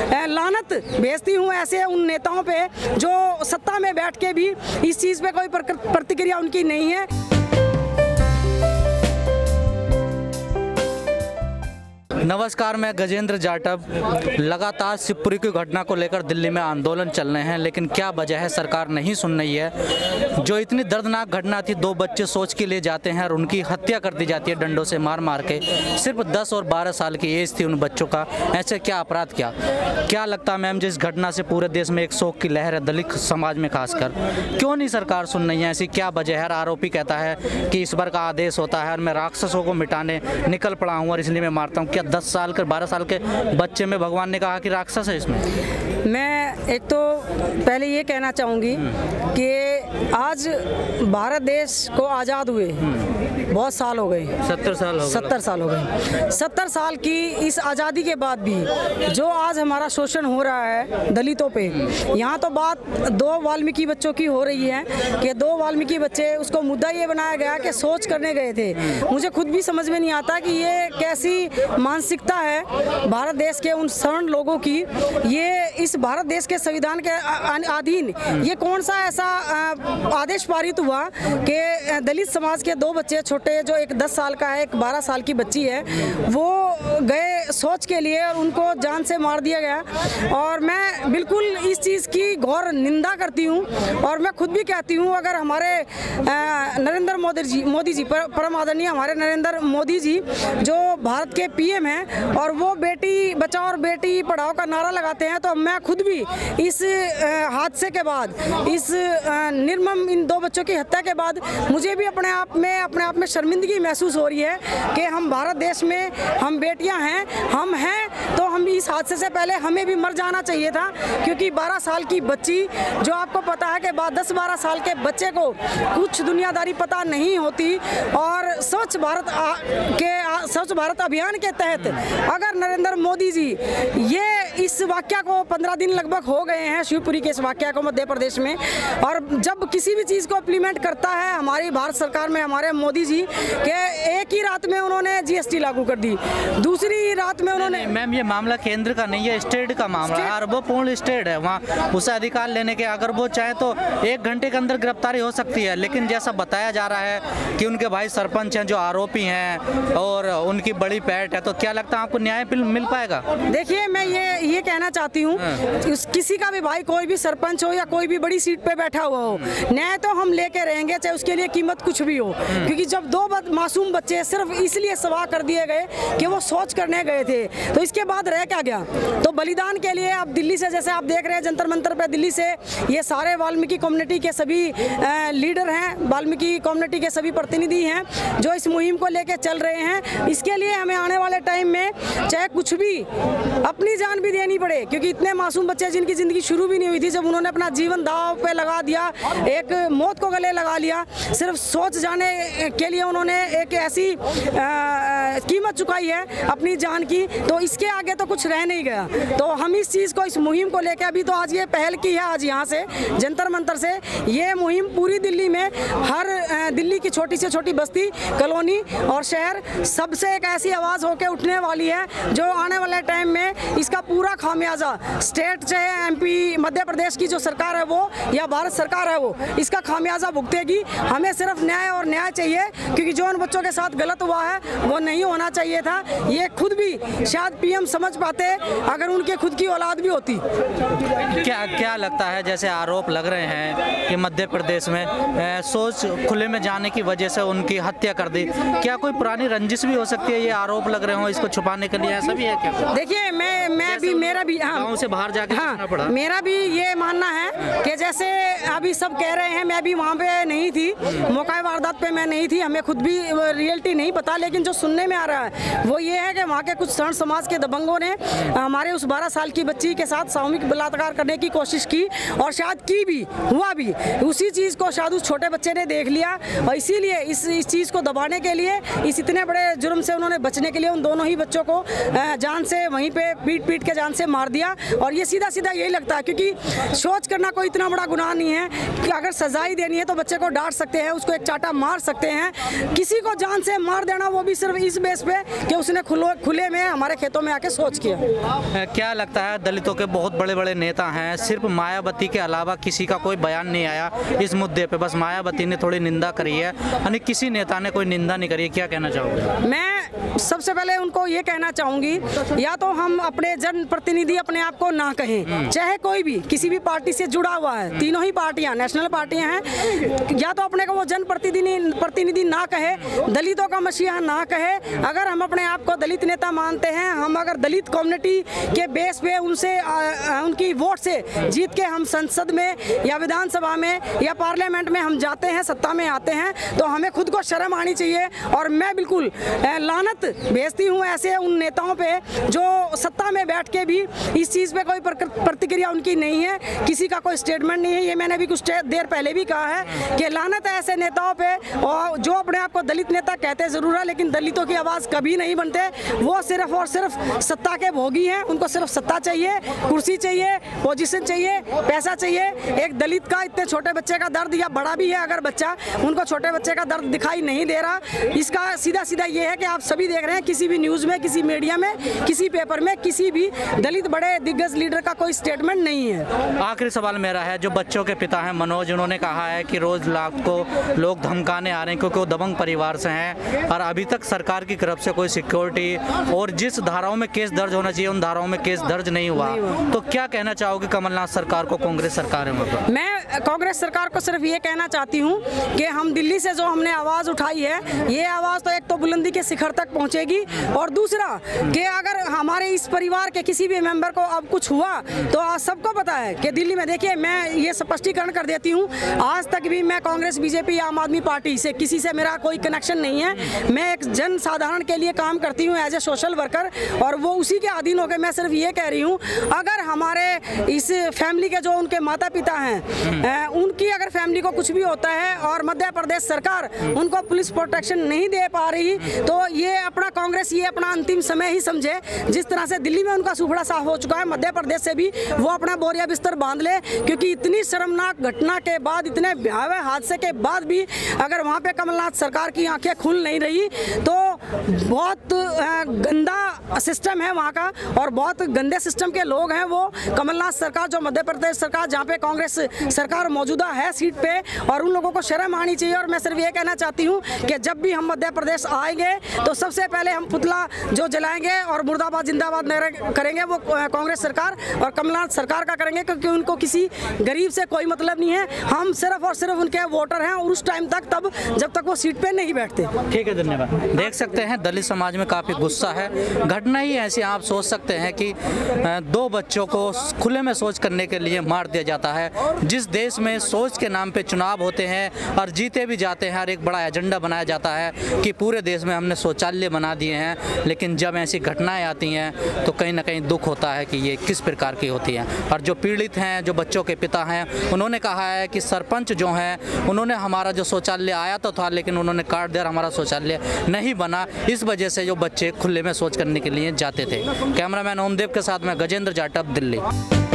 लानत भेजती हूँ ऐसे उन नेताओं पे जो सत्ता में बैठ के भी इस चीज़ पे कोई प्रतिक्रिया उनकी नहीं है। नमस्कार, मैं गजेंद्र जाटव। लगातार शिवपुरी की घटना को लेकर दिल्ली में आंदोलन चल रहे हैं, लेकिन क्या वजह है सरकार नहीं सुन रही है। जो इतनी दर्दनाक घटना थी, दो बच्चे सोच के ले जाते हैं और उनकी हत्या कर दी जाती है डंडों से मार मार के। सिर्फ 10 और 12 साल की एज थी उन बच्चों का। ऐसे क्या अपराध क्या लगता है मैम, जिस घटना से पूरे देश में एक शोक की लहर है, दलित समाज में खासकर। क्यों नहीं सरकार सुन रही है, ऐसी क्या वजह है। आरोपी कहता है कि ईश्वर का आदेश होता है और मैं राक्षसों को मिटाने निकल पड़ा हूँ और इसलिए मैं मारता हूँ। क्या 10 साल के 12 साल के बच्चे में भगवान ने कहा कि राक्षस है इसमें? मैं एक तो पहले ये कहना चाहूँगी कि आज भारत देश को आज़ाद हुए बहुत साल हो गए, 70 साल हो गए। 70 साल की इस आज़ादी के बाद भी जो आज हमारा शोषण हो रहा है दलितों पे, यहाँ तो बात दो वाल्मीकि बच्चों की हो रही है कि दो वाल्मीकि बच्चे, उसको मुद्दा ये बनाया गया कि सोच करने गए थे। मुझे खुद भी समझ में नहीं आता कि ये कैसी मानसिकता है भारत देश के उन स्वर्ण लोगों की। ये इस भारत देश के संविधान के अधीन ये कौन सा ऐसा आदेश पारित हुआ कि दलित समाज के दो बच्चे छोटे, जो एक 10 साल का है, एक 12 साल की बच्ची है, वो गए सोच के लिए और उनको जान से मार दिया गया। और मैं बिल्कुल इस चीज़ की घोर निंदा करती हूँ और मैं खुद भी कहती हूँ, अगर हमारे नरेंद्र मोदी जी परम आदरणीय हमारे नरेंद्र मोदी जी जो भारत के PM हैं और वो बेटी बचाओ और बेटी पढ़ाओ का नारा लगाते हैं, तो मैं खुद भी इस हादसे के बाद, इस निर्मम इन दो बच्चों की हत्या के बाद मुझे भी अपने आप में शर्मिंदगी महसूस हो रही है कि हम भारत देश में हम बेटियां हैं, हम हैं, तो हम इस हादसे से पहले हमें भी मर जाना चाहिए था। क्योंकि 12 साल की बच्ची, जो आपको पता है कि 10-12 साल के बच्चे को कुछ दुनियादारी पता नहीं होती, और स्वच्छ भारत अभियान के तहत अगर नरेंद्र मोदी जी ये इस वाक्या को 15 दिन लगभग हो गए हैं शिवपुरी के इस वाक्या को मध्य प्रदेश में, और जब किसी भी चीज़ को इम्प्लीमेंट करता है हमारी भारत सरकार में हमारे मोदी जी के, एक ही रात में उन्होंने GST लागू कर दी, दूसरी रात में उन्होंने। मैम, ये मामला केंद्र का नहीं है, स्टेट का मामला है, और वो पूर्ण स्टेट है, वहाँ उसे अधिकार लेने के अगर वो चाहे तो 1 घंटे के अंदर गिरफ्तारी हो सकती है। लेकिन जैसा बताया जा रहा है कि उनके भाई सरपंच हैं जो आरोपी हैं और उनकी बड़ी पैठ है, तो क्या लगता है आपको न्याय मिल पाएगा? देखिए, मैं ये कहना चाहती हूँ, किसी का भी भाई, कोई भी सरपंच हो या कोई भी बड़ी सीट पे बैठा हुआ हो, न्याय तो हम लेके रहेंगे, चाहे उसके लिए कीमत कुछ भी हो। क्योंकि जब दो मासूम बच्चे सिर्फ इसलिए सवा कर दिए गए कि वो सोच करने गए थे, तो इसके बाद रह क्या गया। तो बलिदान के लिए अब दिल्ली से, जैसे आप देख रहे हैं जंतर मंतर पर, दिल्ली से ये सारे वाल्मीकि कम्युनिटी के सभी लीडर हैं, वाल्मीकि कम्युनिटी के सभी प्रतिनिधि हैं जो इस मुहिम को लेकर चल रहे हैं। इसके लिए हमें आने वाले टाइम में चाहे कुछ भी, अपनी जान भी देनी पड़े, क्योंकि इतने मासूम बच्चे जिनकी ज़िंदगी शुरू भी नहीं हुई थी, जब उन्होंने अपना जीवन दांव पे लगा दिया, एक मौत को गले लगा लिया, सिर्फ सोच जाने के लिए उन्होंने एक ऐसी कीमत चुकाई है अपनी जान की, तो इसके आगे तो कुछ रह नहीं गया। तो हम इस चीज़ को, इस मुहिम को लेकर अभी तो आज ये पहल की है, आज यहाँ से जंतर मंतर से ये मुहिम पूरी दिल्ली में, हर दिल्ली की छोटी से छोटी बस्ती, कॉलोनी और शहर, सबसे एक ऐसी आवाज़ होकर उठने वाली है जो आने वाले टाइम में इसका पूरा खामियाजा स्टेट, चाहे MP मध्य प्रदेश की जो सरकार है वो, या भारत सरकार है वो, इसका खामियाजा भुगतेगी। हमें सिर्फ न्याय और न्याय चाहिए, क्योंकि जो उन बच्चों के साथ गलत हुआ है वो नहीं होना चाहिए था। ये खुद भी शायद PM समझ पाते अगर उनके खुद की औलाद भी होती। क्या लगता है, जैसे आरोप लग रहे हैं कि मध्य प्रदेश में सोच खुले में जाने की वजह से उनकी हत्या कर दी, क्या कोई पुरानी रंजिश भी हो सकती है? ये आरोप लग रहे हो इसको छुपाने के लिए, ऐसा भी है क्या? देखिए, मेरा भी गाँव से बाहर जाके देखना पड़ा। मेरा भी ये मानना है कि जैसे अभी सब कह रहे हैं, मैं भी वहाँ पे नहीं थी, मौका वारदात पे मैं नहीं थी, हमें खुद भी रियलिटी नहीं पता, लेकिन जो सुनने में आ रहा है वो ये है कि वहाँ के कुछ स्वर्ण समाज के दबंगों ने हमारे उस 12 साल की बच्ची के साथ सामूहिक बलात्कार करने की कोशिश की, और शायद की भी, हुआ भी। उसी चीज़ को शायद उस छोटे बच्चे ने देख लिया, और इसीलिए इस चीज़ को दबाने के लिए, इस इतने बड़े जुर्म से उन्होंने बचने के लिए उन दोनों ही बच्चों को जान से वहीं पर पीट पीट के जान से मार दिया। और ये सीधा सीधा यही लगता है, क्योंकि शौच करना कोई इतना बड़ा गुनाह नहीं है कि अगर सजाई देनी है तो बच्चे को डांट सकते हैं, उसको एक चाटा मार सकते हैं, किसी को जान से मार देना वो भी सिर्फ इस बेस पे कि उसने खुले में हमारे खेतों में आके शौच किया। क्या लगता है दलितों के बहुत बड़े बड़े नेता हैं, सिर्फ मायावती के अलावा किसी का कोई बयान नहीं आया इस मुद्दे पे, बस मायावती ने थोड़ी निंदा करी है, यानी किसी नेता ने कोई निंदा नहीं करी है, क्या कहना चाहोगे? मैं सबसे पहले उनको ये कहना चाहूँगी, या तो हम अपने जनप्रतिनिधि अपने आप को ना कहें, चाहे कोई भी किसी भी पार्टी से जुड़ा हुआ है, तीनों ही पार्टियाँ नेशनल पार्टियाँ हैं, या तो अपने को वो जनप्रतिनिधि ना कहे, दलितों का मसीहा ना कहे। अगर हम अपने आप को दलित नेता मानते हैं, हम अगर दलित कम्युनिटी के बेस पे उनसे उनकी वोट से जीत के हम संसद में या विधानसभा में या पार्लियामेंट में हम जाते हैं, सत्ता में आते हैं, तो हमें खुद को शर्म आनी चाहिए। और मैं बिल्कुल लानत भेजती हूँ ऐसे उन नेताओं पे जो सत्ता में बैठ के भी इस चीज़ पे कोई प्रतिक्रिया उनकी नहीं है, किसी का कोई स्टेटमेंट नहीं है। ये मैंने भी कुछ देर पहले भी कहा है कि लानत है ऐसे नेताओं पे, और जो अपने आप को दलित नेता कहते ज़रूर है लेकिन दलितों की आवाज़ कभी नहीं बनते। वो सिर्फ और सिर्फ सत्ता के भोगी हैं, उनको सिर्फ सत्ता चाहिए, कुर्सी चाहिए, पोजीशन चाहिए, पैसा चाहिए। एक दलित का इतने छोटे बच्चे का दर्द, या बड़ा भी है अगर बच्चा, उनको छोटे बच्चे का दर्द दिखाई नहीं दे रहा। इसका सीधा सीधा ये है कि आप सभी देख रहे हैं किसी भी न्यूज़ में, किसी मीडिया में, किसी पेपर में किसी भी दलित बड़े दिग्गज लीडर का कोई स्टेटमेंट नहीं है। आखिरी सवाल मेरा है, जो बच्चों के पिता हैं मनोज, उन्होंने कहा है कि रोज लाख को लोग धमकाने आ रहे हैं क्योंकि वो दबंग परिवार से हैं और अभी तक सरकार की तरफ से कोई सिक्योरिटी और जिस धाराओं में केस दर्ज होना चाहिए उन धाराओं में केस दर्ज नहीं हुआ, तो क्या कहना चाहोगे कमलनाथ सरकार को, कांग्रेस सरकार है? मैं कांग्रेस सरकार को सिर्फ ये कहना चाहती हूँ कि हम दिल्ली से जो हमने आवाज़ उठाई है, ये आवाज़ तो एक तो बुलंदी के शिखर तक पहुँचेगी, और दूसरा कि अगर हमारे इस परिवार के किसी भी मेंबर को अब कुछ हुआ तो आज सबको पता है कि दिल्ली में, देखिए मैं ये स्पष्टीकरण कर देती हूँ, आज तक भी मैं कांग्रेस, बीजेपी, आम आदमी पार्टी से किसी से मेरा कोई कनेक्शन नहीं है। मैं एक जन साधारण के लिए काम करती हूँ एज ए सोशल वर्कर, और वो उसी के अधीन होकर मैं सिर्फ ये कह रही हूँ, अगर हमारे इस फैमिली के जो उनके माता पिता हैं, उनकी अगर फैमिली को कुछ भी होता है और मध्य प्रदेश सरकार उनको पुलिस प्रोटेक्शन नहीं दे पा रही, तो ये अपना कांग्रेस ये अपना अंतिम समय ही समझे। जिस तरह से दिल्ली में उनका सुफड़ा साफ हो चुका है, मध्य प्रदेश से भी वो अपना बोरिया बिस्तर बांध ले, क्योंकि इतनी शर्मनाक घटना के बाद, इतने भयावह हादसे के बाद भी अगर वहाँ पे कमलनाथ सरकार की आंखें खुल नहीं रही, तो बहुत गंदा सिस्टम है वहाँ का, और बहुत गंदे सिस्टम के लोग हैं वो। कमलनाथ सरकार जो मध्य प्रदेश सरकार, जहाँ पे कांग्रेस सरकार मौजूदा है सीट पे, और उन लोगों को शर्म आनी चाहिए। और मैं सिर्फ ये कहना चाहती हूँ कि जब भी हम मध्य प्रदेश आएंगे तो सबसे पहले हम पुतला जो जलाएंगे और मुर्दाबाद जिंदाबाद करेंगे वो कांग्रेस सरकार और कमलनाथ सरकार का करेंगे, क्योंकि उनको किसी गरीब से कोई मतलब नहीं है। हम सिर्फ और सिर्फ उनके वोटर हैं, और उस टाइम तक तब जब तक वो सीट पे नहीं बैठते। ठीक है, धन्यवाद। देख सकते हैं दलित समाज में काफ़ी गुस्सा है, घटना ही ऐसी आप सोच सकते हैं कि दो बच्चों को खुले में शौच करने के लिए मार दिया जाता है। जिस देश में शौच के नाम पे चुनाव होते हैं और जीते भी जाते हैं, और एक बड़ा एजेंडा बनाया जाता है कि पूरे देश में हमने शौचालय बना दिए हैं, लेकिन जब ऐसी घटनाएँ आती हैं तो कहीं ना कहीं दुख होता है कि ये किस प्रकार की होती है। और जो पीड़ित हैं, जो बच्चों के पिता हैं, उन्होंने कहा है कि सरपंच जो हैं उन्होंने हमारा जो शौचालय आया तो था लेकिन उन्होंने काट दिया, हमारा शौचालय नहीं बना, इस वजह से जो बच्चे खुले में शौच करने के लिए जाते थे। कैमरामैन ओमदेव के साथ मैं गजेंद्र जाटव, दिल्ली।